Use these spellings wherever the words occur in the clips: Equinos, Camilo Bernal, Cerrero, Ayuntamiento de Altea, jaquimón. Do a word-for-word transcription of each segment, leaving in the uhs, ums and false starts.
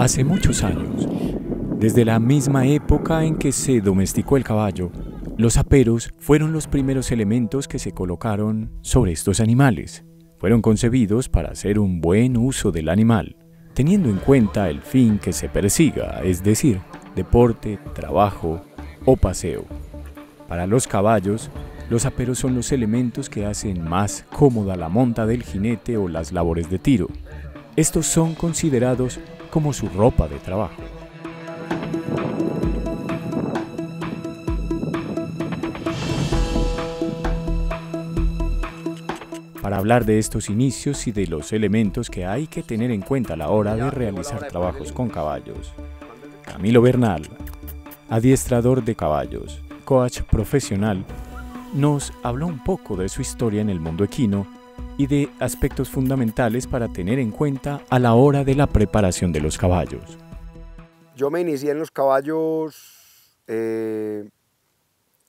Hace muchos años, desde la misma época en que se domesticó el caballo, los aperos fueron los primeros elementos que se colocaron sobre estos animales. Fueron concebidos para hacer un buen uso del animal, teniendo en cuenta el fin que se persiga, es decir, deporte, trabajo o paseo. Para los caballos, los aperos son los elementos que hacen más cómoda la monta del jinete o las labores de tiro. Estos son considerados como su ropa de trabajo. Para hablar de estos inicios y de los elementos que hay que tener en cuenta a la hora de realizar trabajos con caballos, Camilo Bernal, adiestrador de caballos, coach profesional, nos habló un poco de su historia en el mundo equino y de aspectos fundamentales para tener en cuenta a la hora de la preparación de los caballos. Yo me inicié en los caballos eh,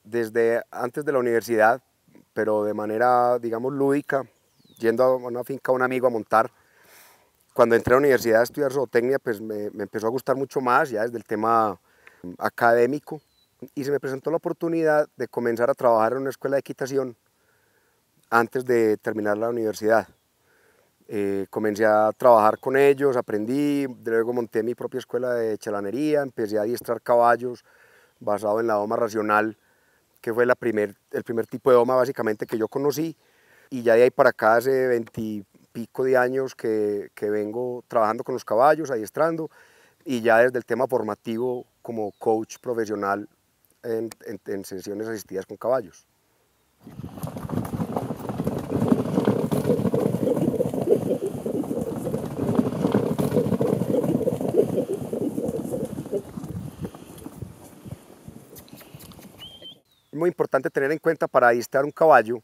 desde antes de la universidad, pero de manera, digamos, lúdica, yendo a una finca a un amigo a montar. Cuando entré a la universidad a estudiar zootecnia, pues me, me empezó a gustar mucho más, ya desde el tema académico, y se me presentó la oportunidad de comenzar a trabajar en una escuela de equitación antes de terminar la universidad. Eh, comencé a trabajar con ellos, aprendí, luego monté mi propia escuela de chalanería, empecé a adiestrar caballos basado en la doma racional, que fue la primer, el primer tipo de doma básicamente que yo conocí, y ya de ahí para acá hace veintipico de años que, que vengo trabajando con los caballos, adiestrando, y ya desde el tema formativo como coach profesional en, en, en sesiones asistidas con caballos. Muy importante tener en cuenta para adiestrar un caballo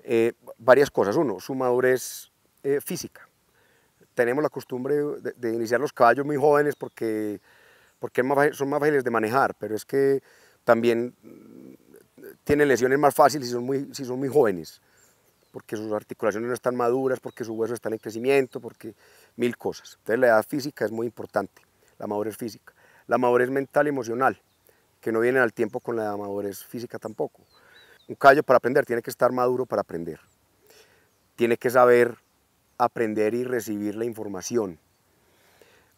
eh, varias cosas. Uno, su madurez eh, física. Tenemos la costumbre de, de iniciar los caballos muy jóvenes porque, porque son más fáciles de manejar, pero es que también tienen lesiones más fáciles si son muy, si son muy jóvenes, porque sus articulaciones no están maduras, porque sus huesos están en crecimiento, porque mil cosas. Entonces la edad física es muy importante, la madurez física. La madurez mental y emocional, que no vienen al tiempo con la madurez física tampoco. Un caballo para aprender tiene que estar maduro para aprender. Tiene que saber aprender y recibir la información.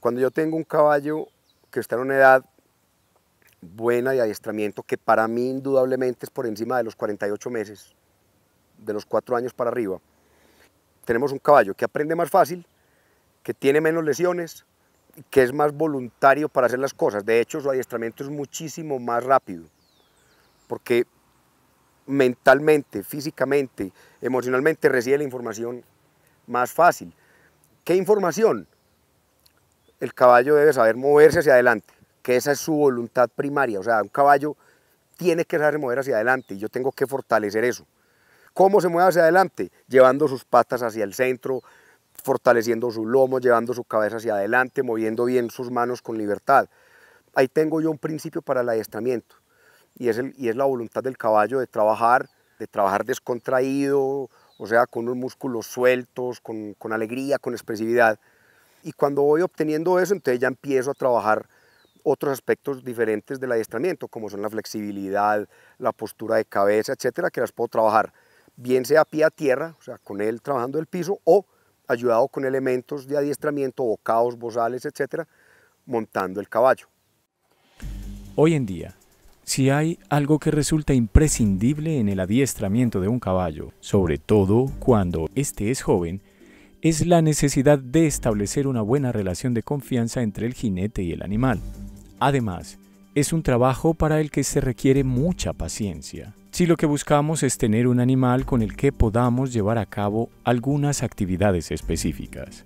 Cuando yo tengo un caballo que está en una edad buena de adiestramiento, que para mí indudablemente es por encima de los cuarenta y ocho meses, de los cuatro años para arriba, tenemos un caballo que aprende más fácil, que tiene menos lesiones, que es más voluntario para hacer las cosas. De hecho, su adiestramiento es muchísimo más rápido, porque mentalmente, físicamente, emocionalmente recibe la información más fácil. ¿Qué información? El caballo debe saber moverse hacia adelante, que esa es su voluntad primaria. O sea, un caballo tiene que saber mover hacia adelante y yo tengo que fortalecer eso. ¿Cómo se mueve hacia adelante? Llevando sus patas hacia el centro, fortaleciendo su lomo, llevando su cabeza hacia adelante, moviendo bien sus manos con libertad. Ahí tengo yo un principio para el adiestramiento, y es, el, y es la voluntad del caballo de trabajar, de trabajar descontraído, o sea, con unos músculos sueltos, con, con alegría, con expresividad. Y cuando voy obteniendo eso, entonces ya empiezo a trabajar otros aspectos diferentes del adiestramiento, como son la flexibilidad, la postura de cabeza, etcétera, que las puedo trabajar, bien sea pie a tierra, o sea, con él trabajando el piso, o ayudado con elementos de adiestramiento, bocados, bozales, etcétera, montando el caballo. Hoy en día, si hay algo que resulta imprescindible en el adiestramiento de un caballo, sobre todo cuando éste es joven, es la necesidad de establecer una buena relación de confianza entre el jinete y el animal. Además, es un trabajo para el que se requiere mucha paciencia, si lo que buscamos es tener un animal con el que podamos llevar a cabo algunas actividades específicas.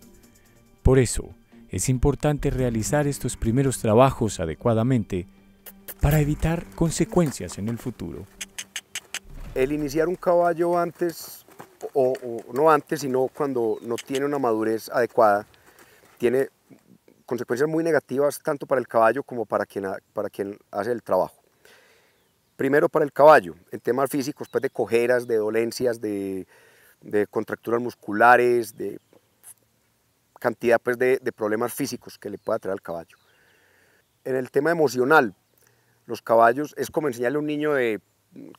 Por eso, es importante realizar estos primeros trabajos adecuadamente para evitar consecuencias en el futuro. El iniciar un caballo antes, o, o no antes, sino cuando no tiene una madurez adecuada, tiene consecuencias muy negativas tanto para el caballo como para quien, para quien hace el trabajo. Primero para el caballo, en temas físicos, pues de cojeras, de dolencias, de, de contracturas musculares, de cantidad pues, de, de problemas físicos que le pueda traer al caballo. En el tema emocional, los caballos es como enseñarle a un niño de,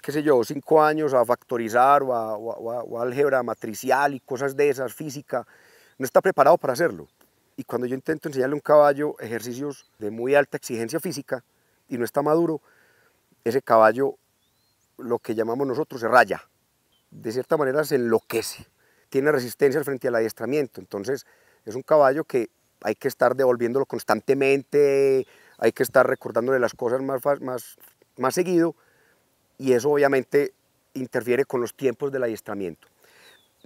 qué sé yo, cinco años a factorizar o a, o a, o a álgebra matricial y cosas de esas, física, no está preparado para hacerlo. Y cuando yo intento enseñarle a un caballo ejercicios de muy alta exigencia física y no está maduro, ese caballo, lo que llamamos nosotros, se raya. De cierta manera se enloquece, tiene resistencia frente al adiestramiento, entonces es un caballo que hay que estar devolviéndolo constantemente, hay que estar recordándole las cosas más, más, más seguido, y eso obviamente interfiere con los tiempos del adiestramiento.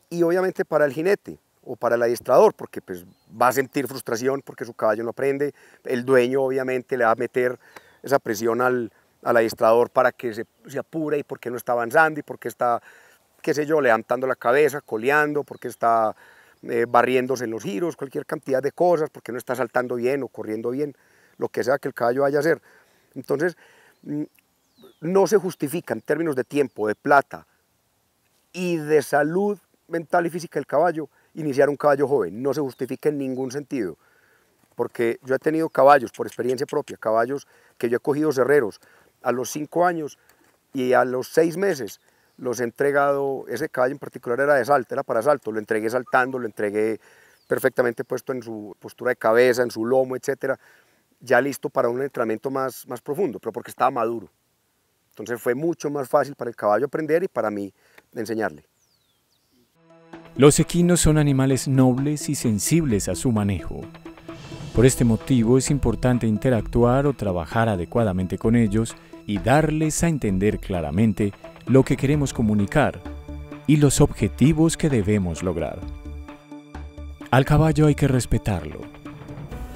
Y obviamente para el jinete o para el adiestrador, porque pues, va a sentir frustración porque su caballo no aprende, el dueño obviamente le va a meter esa presión al, al adiestrador para que se, se apure y porque no está avanzando y porque está, qué sé yo, levantando la cabeza, coleando, porque está eh, barriéndose en los giros, cualquier cantidad de cosas, porque no está saltando bien o corriendo bien, lo que sea que el caballo vaya a hacer. Entonces, no se justifica en términos de tiempo, de plata y de salud mental y física del caballo iniciar un caballo joven, no se justifica en ningún sentido, porque yo he tenido caballos, por experiencia propia, caballos que yo he cogido cerreros a los cinco años y a los seis meses los he entregado, ese caballo en particular era de salto, era para salto, lo entregué saltando, lo entregué perfectamente puesto en su postura de cabeza, en su lomo, etcétera, ya listo para un entrenamiento más, más profundo, pero porque estaba maduro. Entonces fue mucho más fácil para el caballo aprender y para mí enseñarle. Los equinos son animales nobles y sensibles a su manejo. Por este motivo es importante interactuar o trabajar adecuadamente con ellos y darles a entender claramente lo que queremos comunicar y los objetivos que debemos lograr. Al caballo hay que respetarlo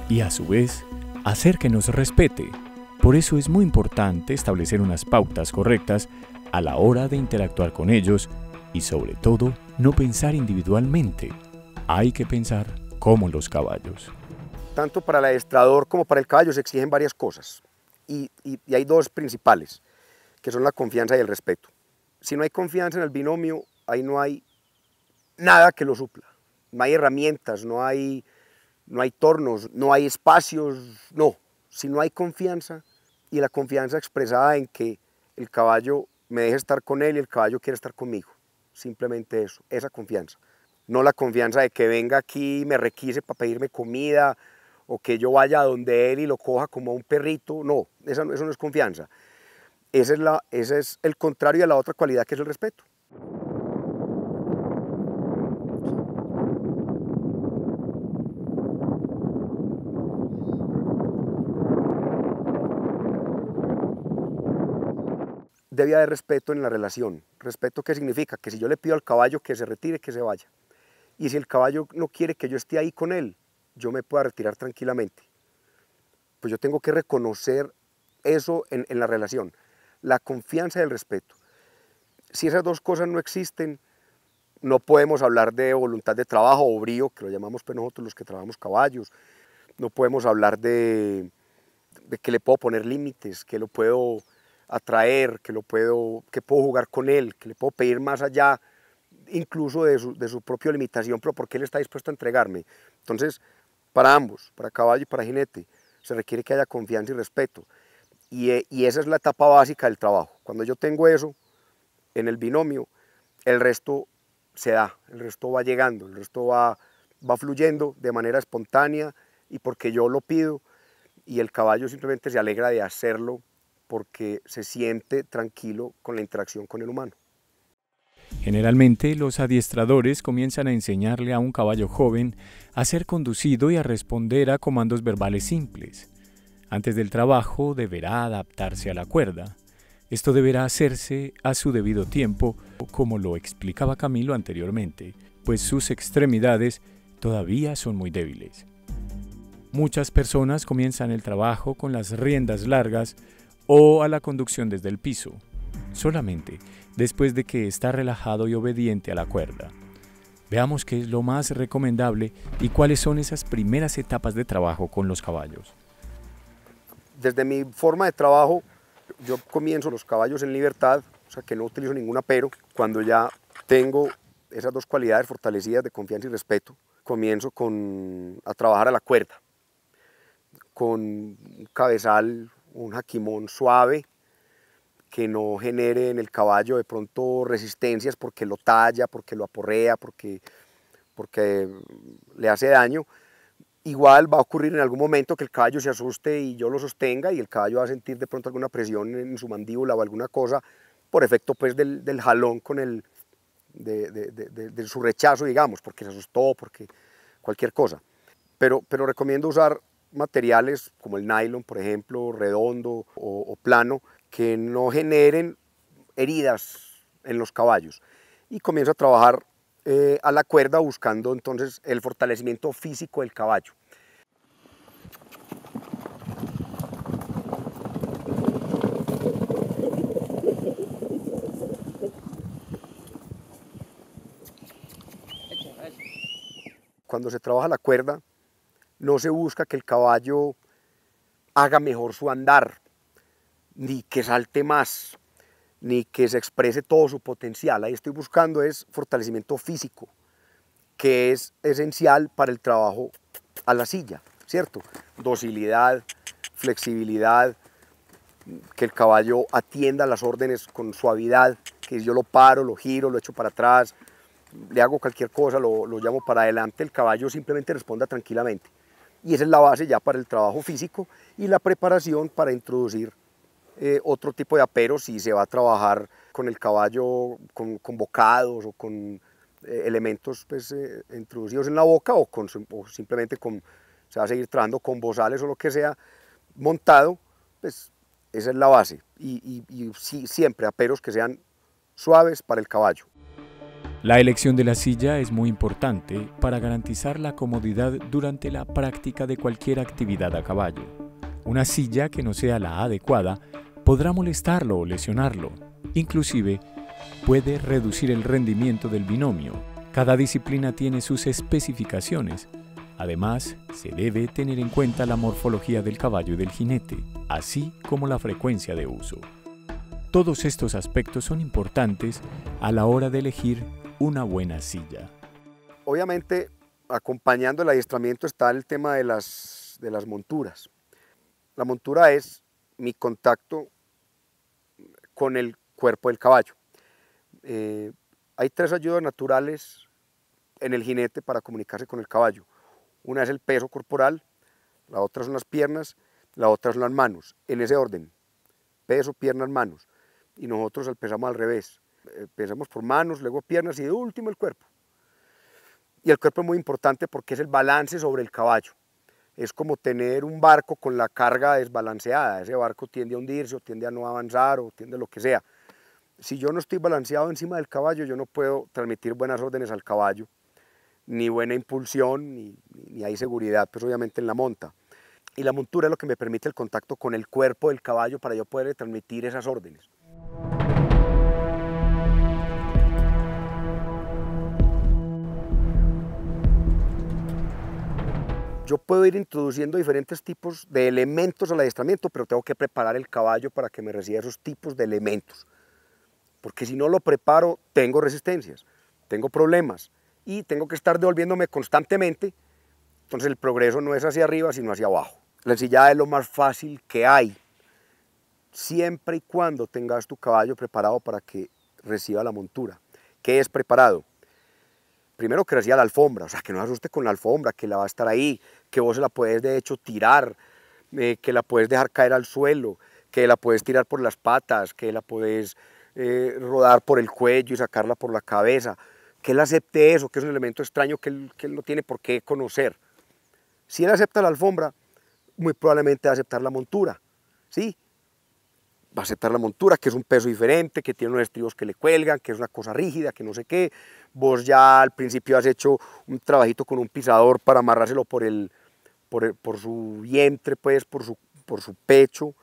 y a su vez hacer que nos respete. Por eso es muy importante establecer unas pautas correctas a la hora de interactuar con ellos y sobre todo no pensar individualmente. Hay que pensar como los caballos. Tanto para el adiestrador como para el caballo se exigen varias cosas y, y, y hay dos principales, que son la confianza y el respeto. Si no hay confianza en el binomio, ahí no hay nada que lo supla. No hay herramientas, no hay, no hay tornos, no hay espacios, no. Si no hay confianza, y la confianza expresada en que el caballo me deje estar con él y el caballo quiere estar conmigo. Simplemente eso, esa confianza. No la confianza de que venga aquí y me requise para pedirme comida o que yo vaya a donde él y lo coja como a un perrito. No, eso no es confianza. Ese es, la, ese es el contrario de la otra cualidad que es el respeto. Debe haber respeto en la relación. ¿Respeto qué significa? Que si yo le pido al caballo que se retire, que se vaya. Y si el caballo no quiere que yo esté ahí con él, yo me pueda retirar tranquilamente. Pues yo tengo que reconocer eso en, en la relación. La confianza y el respeto. Si esas dos cosas no existen, no podemos hablar de voluntad de trabajo o brío, que lo llamamos pues nosotros los que trabajamos caballos. No podemos hablar de, de que le puedo poner límites, que lo puedo atraer, que, lo puedo, que puedo jugar con él, que le puedo pedir más allá, incluso de su, de su propia limitación, pero porque él está dispuesto a entregarme. Entonces, para ambos, para caballo y para jinete, se requiere que haya confianza y respeto. Y, y esa es la etapa básica del trabajo. Cuando yo tengo eso en el binomio, el resto se da, el resto va llegando, el resto va, va fluyendo de manera espontánea y porque yo lo pido, y el caballo simplemente se alegra de hacerlo porque se siente tranquilo con la interacción con el humano. Generalmente, los adiestradores comienzan a enseñarle a un caballo joven a ser conducido y a responder a comandos verbales simples. Antes del trabajo deberá adaptarse a la cuerda. Esto deberá hacerse a su debido tiempo, como lo explicaba Camilo anteriormente, pues sus extremidades todavía son muy débiles. Muchas personas comienzan el trabajo con las riendas largas o a la conducción desde el piso, solamente después de que está relajado y obediente a la cuerda. Veamos qué es lo más recomendable y cuáles son esas primeras etapas de trabajo con los caballos. Desde mi forma de trabajo, yo comienzo los caballos en libertad, o sea que no utilizo ningún apero, cuando ya tengo esas dos cualidades fortalecidas de confianza y respeto, comienzo con, a trabajar a la cuerda, con un cabezal, un jaquimón suave, que no genere en el caballo de pronto resistencias porque lo talla, porque lo aporrea, porque, porque le hace daño. Igual va a ocurrir en algún momento que el caballo se asuste y yo lo sostenga y el caballo va a sentir de pronto alguna presión en su mandíbula o alguna cosa por efecto pues del, del jalón con el, de, de, de, de, de su rechazo, digamos, porque se asustó, porque cualquier cosa. Pero, pero recomiendo usar materiales como el nylon, por ejemplo, redondo o, o plano, que no generen heridas en los caballos. Y comienzo a trabajar eh, a la cuerda buscando entonces el fortalecimiento físico del caballo. Cuando se trabaja la cuerda, no se busca que el caballo haga mejor su andar, ni que salte más, ni que se exprese todo su potencial. Ahí estoy buscando es fortalecimiento físico, que es esencial para el trabajo a la silla, ¿cierto? Docilidad, flexibilidad, que el caballo atienda las órdenes con suavidad, que yo lo paro, lo giro, lo echo para atrás, le hago cualquier cosa, lo, lo llamo para adelante, el caballo simplemente responda tranquilamente. Y esa es la base ya para el trabajo físico y la preparación para introducir Eh, otro tipo de aperos, si se va a trabajar con el caballo con, con bocados o con eh, elementos pues, eh, introducidos en la boca o, con, o simplemente con, se va a seguir trabajando con bozales o lo que sea montado, pues esa es la base y, y, y sí, siempre aperos que sean suaves para el caballo. La elección de la silla es muy importante para garantizar la comodidad durante la práctica de cualquier actividad a caballo. Una silla que no sea la adecuada podrá molestarlo o lesionarlo. Inclusive, puede reducir el rendimiento del binomio. Cada disciplina tiene sus especificaciones. Además, se debe tener en cuenta la morfología del caballo y del jinete, así como la frecuencia de uso. Todos estos aspectos son importantes a la hora de elegir una buena silla. Obviamente, acompañando el adiestramiento está el tema de las, de las monturas. La montura es mi contacto con el cuerpo del caballo. Eh, hay tres ayudas naturales en el jinete para comunicarse con el caballo. Una es el peso corporal, la otra son las piernas, la otra son las manos, en ese orden. Peso, piernas, manos. Y nosotros empezamos al revés. Empezamos por manos, luego piernas y de último el cuerpo. Y el cuerpo es muy importante porque es el balance sobre el caballo. Es como tener un barco con la carga desbalanceada, ese barco tiende a hundirse o tiende a no avanzar o tiende a lo que sea. Si yo no estoy balanceado encima del caballo, yo no puedo transmitir buenas órdenes al caballo, ni buena impulsión, ni, ni hay seguridad, pues obviamente en la monta. Y la montura es lo que me permite el contacto con el cuerpo del caballo para yo poder transmitir esas órdenes. Yo puedo ir introduciendo diferentes tipos de elementos al adiestramiento, pero tengo que preparar el caballo para que me reciba esos tipos de elementos. Porque si no lo preparo, tengo resistencias, tengo problemas y tengo que estar devolviéndome constantemente. Entonces el progreso no es hacia arriba, sino hacia abajo. La ensillada es lo más fácil que hay, siempre y cuando tengas tu caballo preparado para que reciba la montura. ¿Qué es preparado? Primero que reciba la alfombra, o sea, que no se asuste con la alfombra, que la va a estar ahí, que vos se la puedes de hecho tirar, eh, que la puedes dejar caer al suelo, que la puedes tirar por las patas, que la puedes eh, rodar por el cuello y sacarla por la cabeza, que él acepte eso, que es un elemento extraño que él, que él no tiene por qué conocer. Si él acepta la alfombra, muy probablemente va a aceptar la montura, ¿sí? Va a aceptar la montura, que es un peso diferente, que tiene unos estribos que le cuelgan, que es una cosa rígida, que no sé qué. Vos ya al principio has hecho un trabajito con un pisador para amarrárselo por, el, por, el, por su vientre, pues, por, su, por su pecho,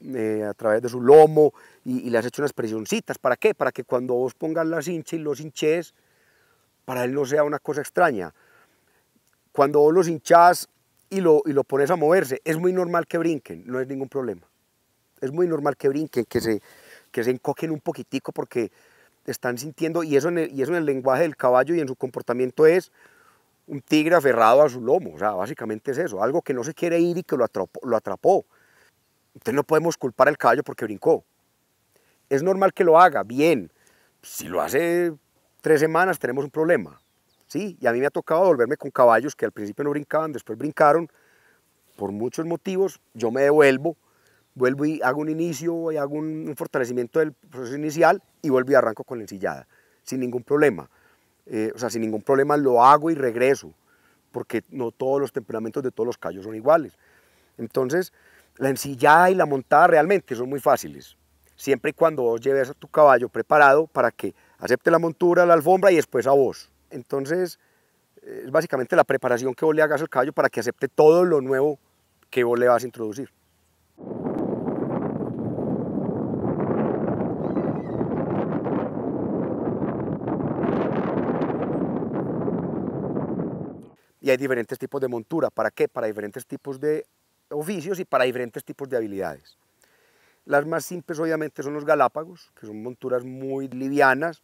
eh, a través de su lomo, y, y le has hecho unas presioncitas. ¿Para qué? Para que cuando vos pongas la cincha y los hinches, para él no sea una cosa extraña. Cuando vos los hinchás y lo, y lo pones a moverse, es muy normal que brinquen, no es ningún problema. Es muy normal que brinquen, que se, que se encoquen un poquitico porque están sintiendo, y eso, en el, y eso en el lenguaje del caballo y en su comportamiento es un tigre aferrado a su lomo, o sea, básicamente es eso, algo que no se quiere ir y que lo atrapó, lo atrapó. Entonces no podemos culpar al caballo porque brincó. Es normal que lo haga, bien, si lo hace tres semanas tenemos un problema, ¿sí? Y a mí me ha tocado volverme con caballos que al principio no brincaban, después brincaron, por muchos motivos, yo me devuelvo, vuelvo y hago un inicio, y hago un, un fortalecimiento del proceso inicial y vuelvo y arranco con la ensillada, sin ningún problema. Eh, o sea, sin ningún problema lo hago y regreso, porque no todos los temperamentos de todos los callos son iguales. Entonces, la ensillada y la montada realmente son muy fáciles, siempre y cuando vos lleves a tu caballo preparado para que acepte la montura, la alfombra y después a vos. Entonces, es básicamente la preparación que vos le hagas al caballo para que acepte todo lo nuevo que vos le vas a introducir. Y hay diferentes tipos de montura, ¿para qué? Para diferentes tipos de oficios y para diferentes tipos de habilidades. Las más simples obviamente son los galápagos, que son monturas muy livianas,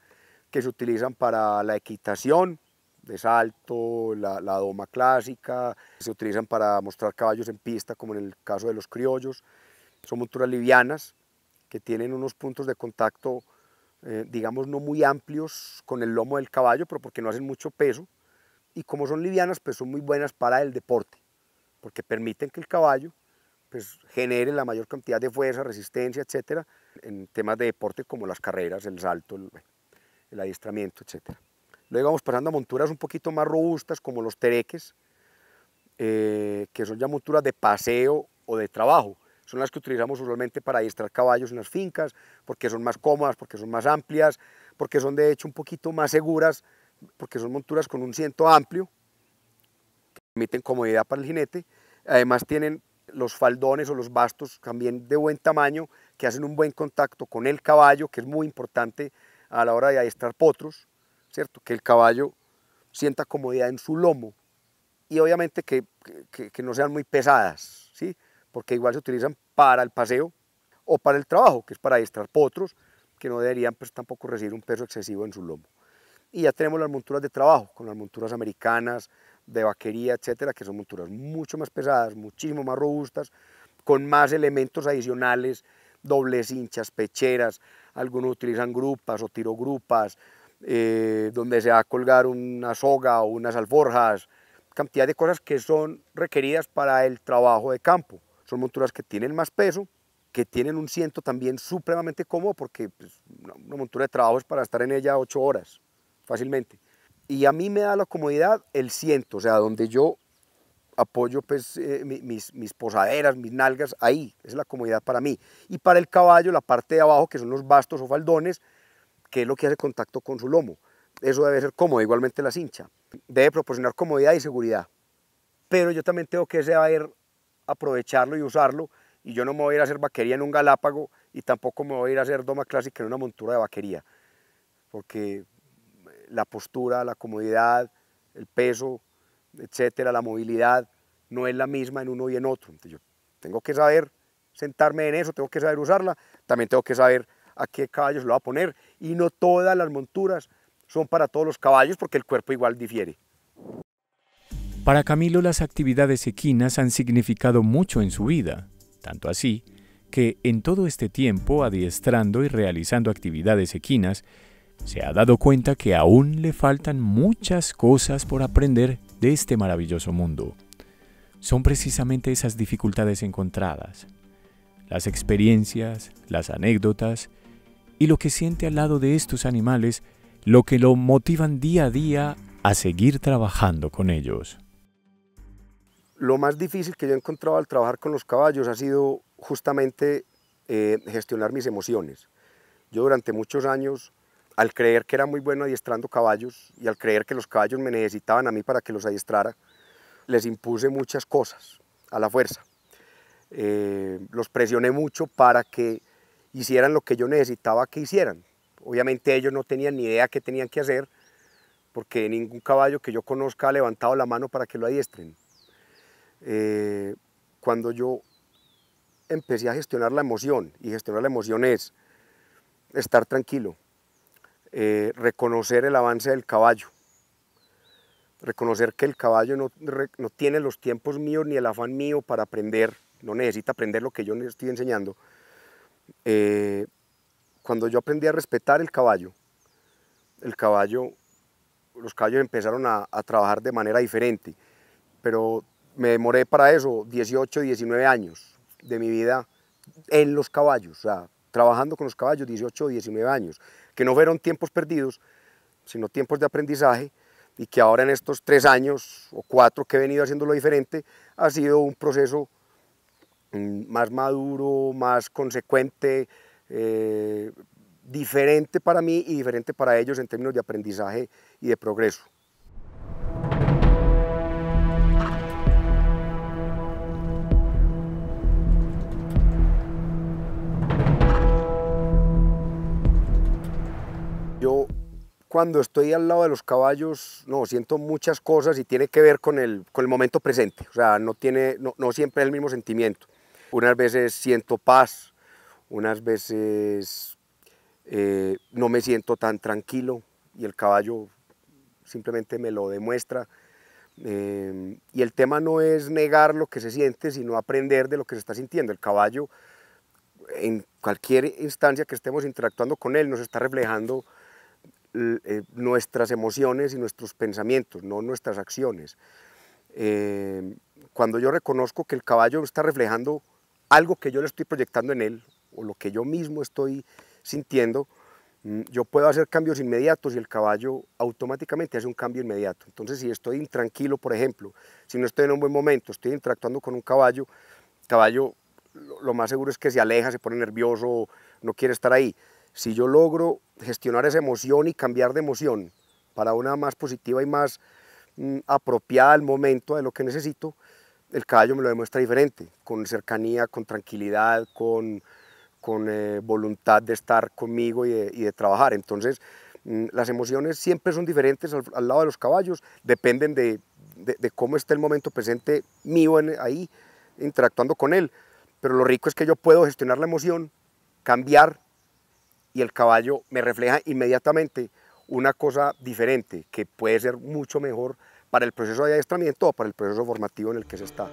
que se utilizan para la equitación de salto, la, la doma clásica, se utilizan para mostrar caballos en pista, como en el caso de los criollos. Son monturas livianas, que tienen unos puntos de contacto, eh, digamos, no muy amplios con el lomo del caballo, pero porque no hacen mucho peso. Y como son livianas, pues son muy buenas para el deporte, porque permiten que el caballo pues, genere la mayor cantidad de fuerza, resistencia, etcétera, en temas de deporte como las carreras, el salto, el, el adiestramiento, etcétera. Luego vamos pasando a monturas un poquito más robustas, como los tereques, eh, que son ya monturas de paseo o de trabajo. Son las que utilizamos usualmente para adiestrar caballos en las fincas, porque son más cómodas, porque son más amplias, porque son de hecho un poquito más seguras, porque son monturas con un ciento amplio, que permiten comodidad para el jinete, además tienen los faldones o los bastos también de buen tamaño, que hacen un buen contacto con el caballo, que es muy importante a la hora de adiestrar potros, ¿cierto? Que el caballo sienta comodidad en su lomo, y obviamente que, que, que no sean muy pesadas, ¿sí? Porque igual se utilizan para el paseo o para el trabajo, que es para adiestrar potros, que no deberían pues, tampoco recibir un peso excesivo en su lomo. Y ya tenemos las monturas de trabajo, con las monturas americanas, de vaquería, etcétera, que son monturas mucho más pesadas, muchísimo más robustas, con más elementos adicionales, dobles hinchas, pecheras, algunos utilizan grupas o tirogrupas, eh, donde se va a colgar una soga o unas alforjas, cantidad de cosas que son requeridas para el trabajo de campo. Son monturas que tienen más peso, que tienen un ciento también supremamente cómodo, porque pues, una montura de trabajo es para estar en ella ocho horas. Fácilmente, y a mí me da la comodidad el ciento, o sea, donde yo apoyo pues, eh, mis, mis posaderas, mis nalgas, ahí, esa es la comodidad para mí, y para el caballo la parte de abajo, que son los bastos o faldones, que es lo que hace contacto con su lomo, eso debe ser cómodo, igualmente la cincha, debe proporcionar comodidad y seguridad, pero yo también tengo que saber aprovecharlo y usarlo, y yo no me voy a ir a hacer vaquería en un galápago, y tampoco me voy a ir a hacer doma clásica en una montura de vaquería, porque la postura, la comodidad, el peso, etcétera, la movilidad, no es la misma en uno y en otro. Entonces yo tengo que saber sentarme en eso, tengo que saber usarla, también tengo que saber a qué caballos lo va a poner, y no todas las monturas son para todos los caballos porque el cuerpo igual difiere. Para Camilo las actividades equinas han significado mucho en su vida, tanto así que en todo este tiempo adiestrando y realizando actividades equinas, se ha dado cuenta que aún le faltan muchas cosas por aprender de este maravilloso mundo. Son precisamente esas dificultades encontradas, las experiencias, las anécdotas y lo que siente al lado de estos animales, lo que lo motivan día a día a seguir trabajando con ellos. Lo más difícil que yo he encontrado al trabajar con los caballos ha sido justamente eh, gestionar mis emociones. Yo durante muchos años, al creer que era muy bueno adiestrando caballos y al creer que los caballos me necesitaban a mí para que los adiestrara, les impuse muchas cosas a la fuerza. Eh, los presioné mucho para que hicieran lo que yo necesitaba que hicieran. Obviamente ellos no tenían ni idea qué tenían que hacer porque ningún caballo que yo conozca ha levantado la mano para que lo adiestren. Eh, cuando yo empecé a gestionar la emoción, y gestionar la emoción es estar tranquilo, Eh, reconocer el avance del caballo, reconocer que el caballo no, no tiene los tiempos míos ni el afán mío para aprender, no necesita aprender lo que yo le estoy enseñando. Eh, cuando yo aprendí a respetar el caballo, el caballo, los caballos empezaron a, a trabajar de manera diferente, pero me demoré para eso dieciocho, diecinueve años de mi vida en los caballos, o sea, trabajando con los caballos dieciocho, diecinueve años, que no fueron tiempos perdidos, sino tiempos de aprendizaje, y que ahora en estos tres años o cuatro que he venido haciéndolo diferente, ha sido un proceso más maduro, más consecuente, eh, diferente para mí y diferente para ellos en términos de aprendizaje y de progreso. Yo cuando estoy al lado de los caballos, no, siento muchas cosas y tiene que ver con el, con el momento presente, o sea, no, tiene, no, no siempre es el mismo sentimiento. Unas veces siento paz, unas veces eh, no me siento tan tranquilo y el caballo simplemente me lo demuestra. Eh, y el tema no es negar lo que se siente, sino aprender de lo que se está sintiendo. El caballo, en cualquier instancia que estemos interactuando con él, nos está reflejando nuestras emociones y nuestros pensamientos, no nuestras acciones. Eh, cuando yo reconozco que el caballo está reflejando algo que yo le estoy proyectando en él, o lo que yo mismo estoy sintiendo, yo puedo hacer cambios inmediatos y el caballo automáticamente hace un cambio inmediato. Entonces, si estoy intranquilo, por ejemplo, si no estoy en un buen momento, estoy interactuando con un caballo, el caballo lo más seguro es que se aleja, se pone nervioso, no quiere estar ahí. Si yo logro gestionar esa emoción y cambiar de emoción para una más positiva y más mm, apropiada al momento de lo que necesito, el caballo me lo demuestra diferente, con cercanía, con tranquilidad, con, con eh, voluntad de estar conmigo y de, y de trabajar. Entonces, mm, las emociones siempre son diferentes al, al lado de los caballos, dependen de, de, de cómo está el momento presente mío en, ahí interactuando con él. Pero lo rico es que yo puedo gestionar la emoción, cambiar, y el caballo me refleja inmediatamente una cosa diferente que puede ser mucho mejor para el proceso de adiestramiento o para el proceso formativo en el que se está.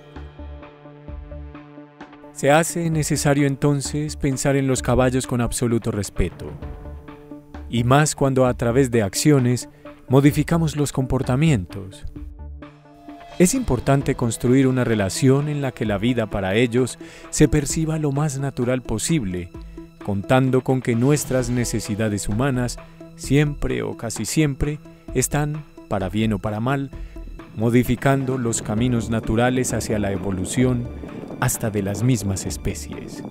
Se hace necesario entonces pensar en los caballos con absoluto respeto, y más cuando a través de acciones modificamos los comportamientos. Es importante construir una relación en la que la vida para ellos se perciba lo más natural posible, contando con que nuestras necesidades humanas siempre o casi siempre están, para bien o para mal, modificando los caminos naturales hacia la evolución hasta de las mismas especies.